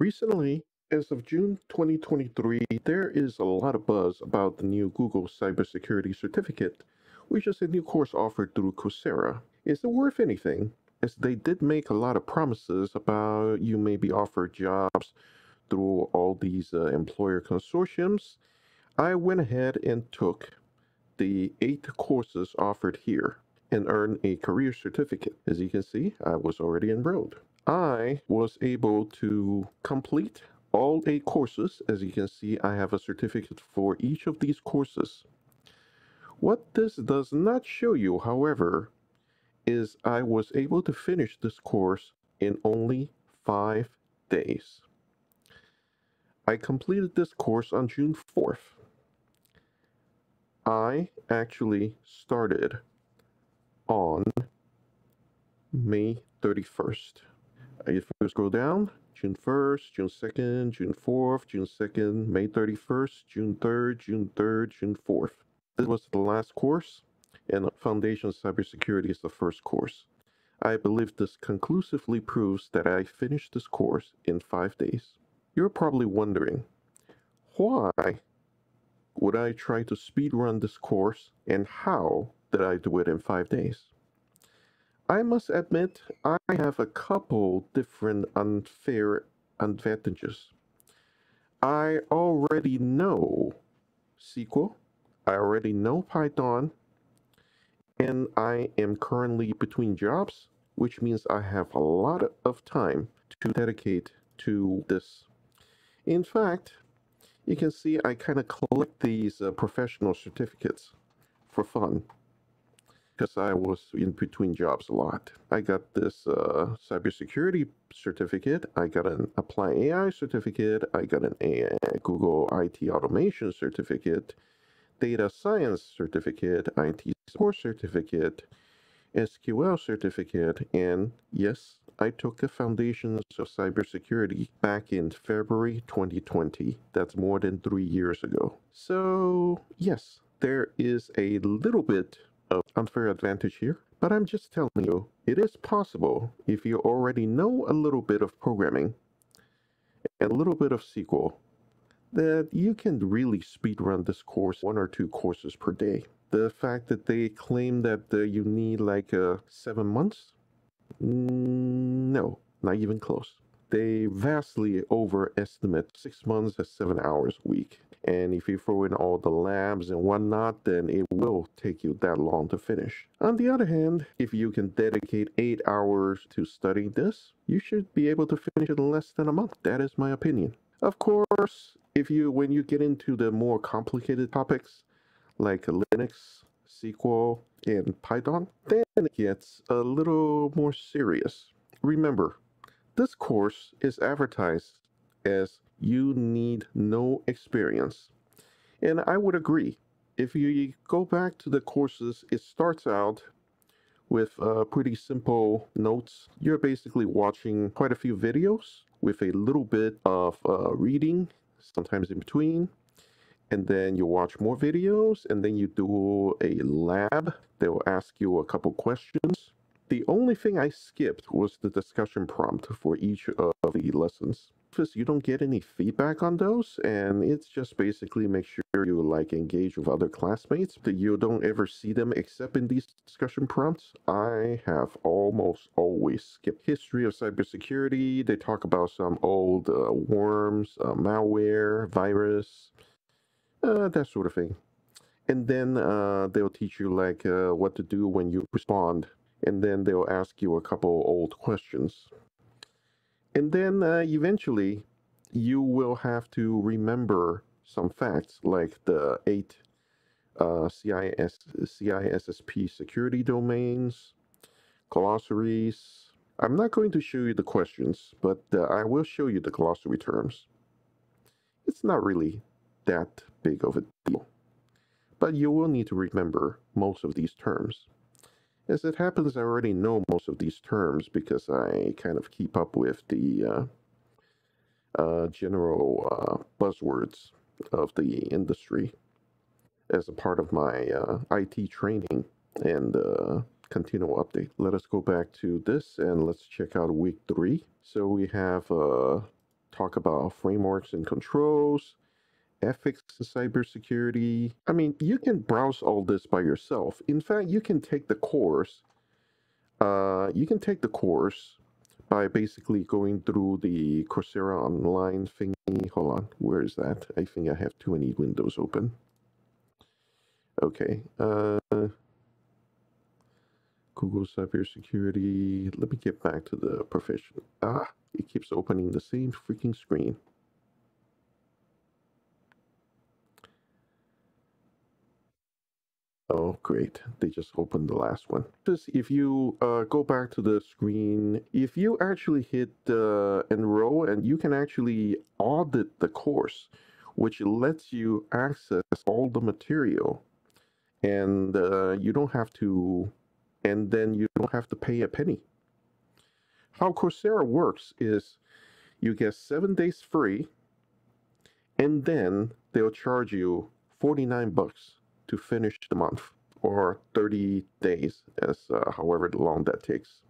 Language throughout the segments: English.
Recently, as of June 2023, there is a lot of buzz about the new Google Cybersecurity Certificate, which is a new course offered through Coursera. Is it worth anything? As they did make a lot of promises about you may be offered jobs through all these employer consortiums, I went ahead and took the 8 courses offered here and earned a career certificate. As you can see, I was already enrolled. I was able to complete all 8 courses. As you can see, I have a certificate for each of these courses. What this does not show you, however, is I was able to finish this course in only 5 days. I completed this course on June 4th. I actually started on May 31st. If we scroll down, June 1st, June 2nd, June 4th, June 2nd, May 31st, June 3rd, June 3rd, June 4th. This was the last course, and Foundation Cybersecurity is the first course. I believe this conclusively proves that I finished this course in 5 days. You're probably wondering, why would I try to speedrun this course, and how did I do it in 5 days? I must admit, I have a couple different unfair advantages. I already know SQL, I already know Python, and I am currently between jobs, which means I have a lot of time to dedicate to this. In fact, you can see I kind of collect these professional certificates for fun, because I was in between jobs a lot. I got this cybersecurity certificate, I got an Applied AI certificate, I got an Google IT Automation Certificate, Data Science Certificate, IT Support Certificate, SQL Certificate, and yes, I took the Foundations of Cybersecurity back in February 2020. That's more than 3 years ago. So yes, there is a little bit of unfair advantage here, but I'm just telling you, it is possible if you already know a little bit of programming and a little bit of SQL that you can really speedrun this course 1 or 2 courses per day. The fact that they claim that you need like 7 months, no, not even close. They vastly overestimate 6 months at 7 hours a week. And if you throw in all the labs and whatnot, then it will take you that long to finish. On the other hand, if you can dedicate 8 hours to studying this, you should be able to finish it in less than a month. That is my opinion. Of course, when you get into the more complicated topics like Linux, SQL, and Python, then it gets a little more serious. Remember, this course is advertised as you need no experience. And I would agree. If you go back to the courses, it starts out with pretty simple notes. You're basically watching quite a few videos with a little bit of reading, sometimes in between. And then you watch more videos, and then you do a lab. They'll ask you a couple questions. The only thing I skipped was the discussion prompt for each of the lessons. You don't get any feedback on those, and it's just basically make sure you engage with other classmates. You don't ever see them except in these discussion prompts. I have almost always skipped history of cybersecurity. They talk about some old worms, malware, virus, that sort of thing. And then they'll teach you what to do when you respond. And then they'll ask you a couple old questions. And then eventually, you will have to remember some facts, like the 8 CISSP security domains, glossaries. I'm not going to show you the questions, but I will show you the glossary terms. It's not really that big of a deal, but you will need to remember most of these terms. As it happens, I already know most of these terms because I kind of keep up with the general buzzwords of the industry as a part of my IT training and continual update. Let us go back to this and let's check out week 3. So we have talk about frameworks and controls, ethics and cybersecurity. I mean, you can browse all this by yourself. In fact, you can take the course. You can take the course by basically going through the Coursera online thingy. Hold on, where is that? I think I have too many windows open. Okay. Google Cybersecurity. Let me get back to the professional. Ah, it keeps opening the same freaking screen. Oh, great. They just opened the last one. Just if you go back to the screen, if you actually hit enroll, and you can actually audit the course, which lets you access all the material, and you don't have to, and then you don't have to pay a penny. How Coursera works is you get 7 days free, and then they'll charge you $49 to finish the month, or 30 days, as however long that takes.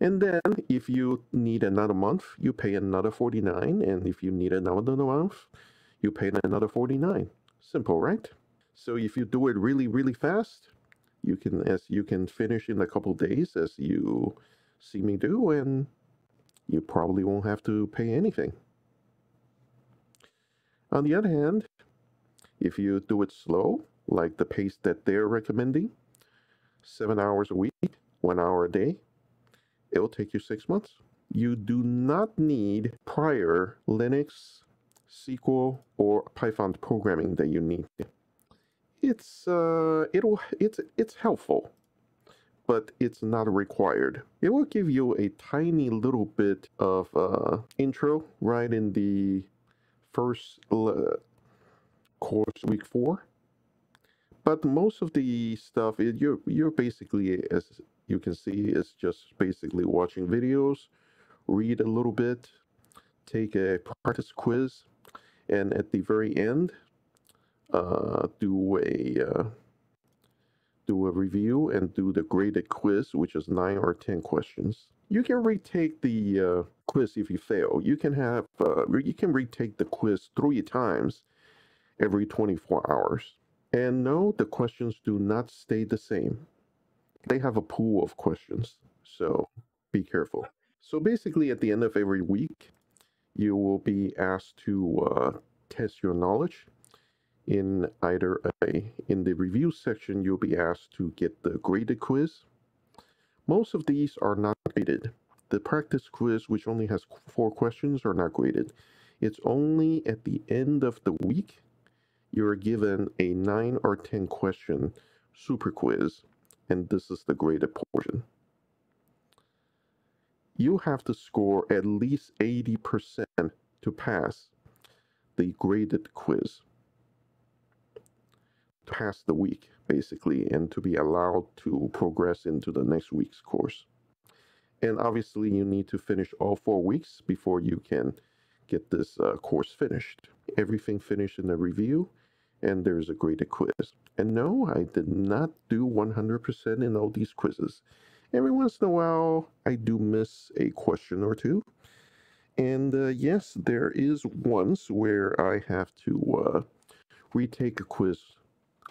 And then if you need another month, you pay another $49, and if you need another month, you pay another $49. Simple, right? So if you do it really, really fast, you can finish in a couple of days, as you see me do, and you probably won't have to pay anything. On the other hand, if you do it slow, like the pace that they're recommending, 7 hours a week, 1 hour a day, it'll take you 6 months. You do not need prior Linux, SQL, or Python programming that you need. It's helpful, but it's not required. It will give you a tiny little bit of intro right in the first course, week 4, but most of the stuff you're basically, as you can see, is just basically watching videos, read a little bit, take a practice quiz, and at the very end, do a review and do the graded quiz, which is 9 or 10 questions. You can retake the quiz if you fail. You can have you can retake the quiz 3 times. Every 24 hours. And no, the questions do not stay the same. They have a pool of questions, so be careful. So basically, at the end of every week, you will be asked to test your knowledge. In the review section, you'll be asked to get the graded quiz. Most of these are not graded. The practice quiz, which only has 4 questions, are not graded. It's only at the end of the week you're given a 9 or 10 question super quiz, and this is the graded portion. You have to score at least 80% to pass the graded quiz, to pass the week, basically, and to be allowed to progress into the next week's course. And obviously, you need to finish all 4 weeks before you can get this course finished. Everything finished in the review, and there's a graded quiz. And no, I did not do 100% in all these quizzes. Every once in a while, I do miss a question or two. And yes, there is once where I have to retake a quiz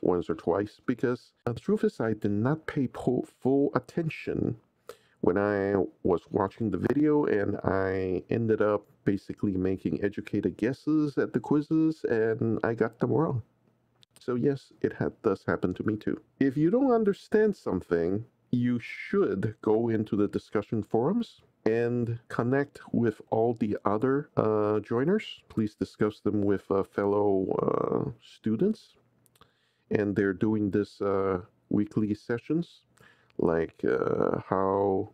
once or twice, because the truth is I did not pay full attention when I was watching the video, and I ended up basically making educated guesses at the quizzes, and I got them wrong. So yes, it does happen to me too. If you don't understand something, you should go into the discussion forums and connect with all the other joiners. Please discuss them with fellow students. And they're doing this weekly sessions, like how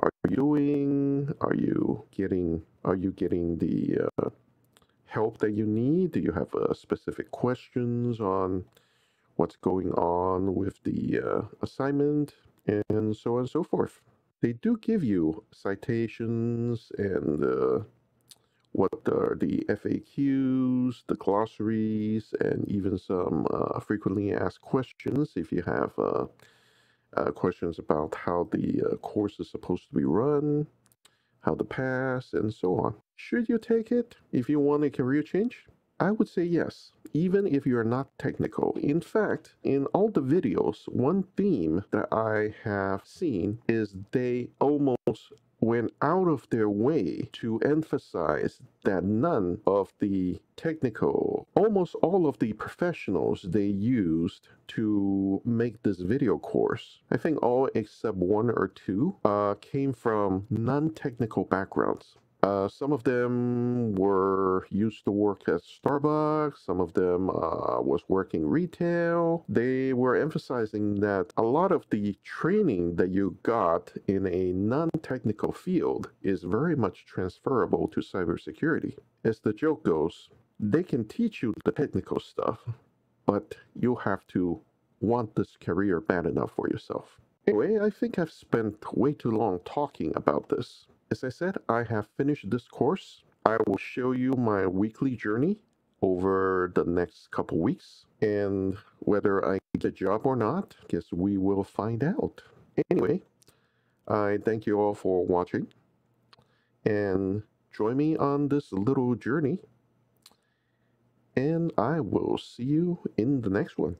are you doing? Are you getting the help that you need? Do you have specific questions on what's going on with the assignment, and so on and so forth? They do give you citations and what are the FAQs, the glossaries, and even some frequently asked questions if you have questions about how the course is supposed to be run, how to pass, and so on. Should you take it if you want a career change? I would say yes, even if you're not technical. In fact, in all the videos, one theme that I have seen is they almost went out of their way to emphasize that none of the technical, almost all of the professionals they used to make this video course, I think all except one or two, came from non-technical backgrounds. Some of them used to work at Starbucks, some of them was working retail. They were emphasizing that a lot of the training that you got in a non-technical field is very much transferable to cybersecurity. As the joke goes, they can teach you the technical stuff, but you have to want this career bad enough for yourself. Anyway, I think I've spent way too long talking about this. As I said, I have finished this course. I will show you my weekly journey over the next couple weeks, and whether I get a job or not, I guess we will find out. Anyway, I thank you all for watching, and join me on this little journey, and I will see you in the next one.